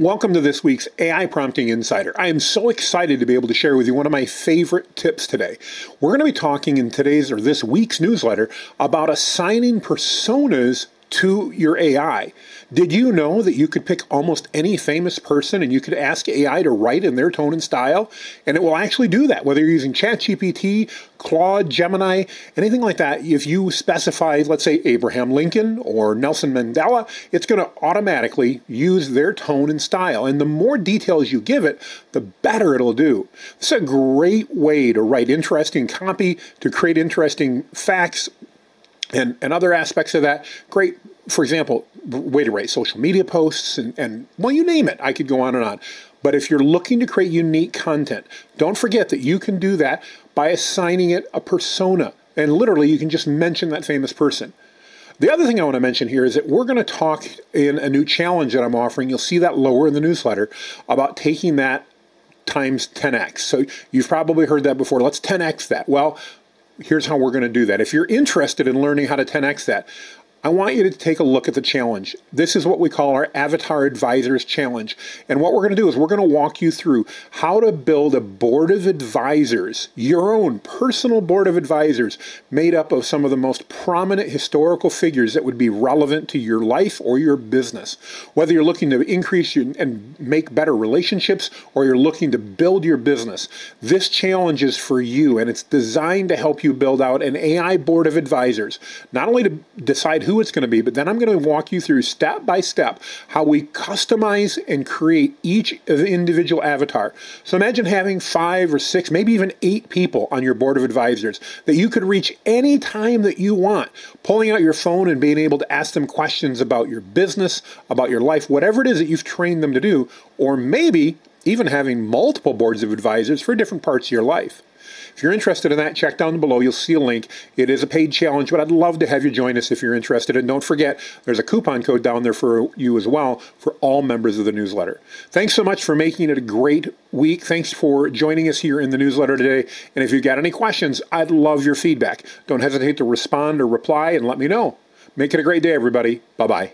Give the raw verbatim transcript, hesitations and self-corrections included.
Welcome to this week's A I Prompting Insider. I am so excited to be able to share with you one of my favorite tips today. We're going to be talking in today's or this week's newsletter about assigning personas to your A I. Did you know that you could pick almost any famous person and you could ask A I to write in their tone and style? And it will actually do that, whether you're using ChatGPT, Claude, Gemini, anything like that. If you specify, let's say, Abraham Lincoln or Nelson Mandela, it's going to automatically use their tone and style. And the more details you give it, the better it'll do. It's a great way to write interesting copy, to create interesting facts, And, and other aspects of that. Great, for example, way to write social media posts and, and, well, you name it. I could go on and on. But if you're looking to create unique content, don't forget that you can do that by assigning it a persona. And literally, you can just mention that famous person. The other thing I want to mention here is that we're going to talk in a new challenge that I'm offering. You'll see that lower in the newsletter about taking that times ten X. So you've probably heard that before. Let's ten X that. Well, here's how we're going to do that. If you're interested in learning how to ten X that, I want you to take a look at the challenge. This is what we call our Avatar Advisors Challenge. And what we're going to do is we're going to walk you through how to build a board of advisors, your own personal board of advisors, made up of some of the most prominent historical figures that would be relevant to your life or your business. Whether you're looking to increase your, and make better relationships, or you're looking to build your business, this challenge is for you, and it's designed to help you build out an A I board of advisors, not only to decide who who it's going to be, but then I'm going to walk you through step by step how we customize and create each of the individual avatar. So imagine having five or six, maybe even eight people on your board of advisors that you could reach any time that you want, pulling out your phone and being able to ask them questions about your business, about your life, whatever it is that you've trained them to do, or maybe even having multiple boards of advisors for different parts of your life. If you're interested in that, check down below. You'll see a link. It is a paid challenge, but I'd love to have you join us if you're interested. And don't forget, there's a coupon code down there for you as well for all members of the newsletter. Thanks so much for making it a great week. Thanks for joining us here in the newsletter today. And if you've got any questions, I'd love your feedback. Don't hesitate to respond or reply and let me know. Make it a great day, everybody. Bye-bye.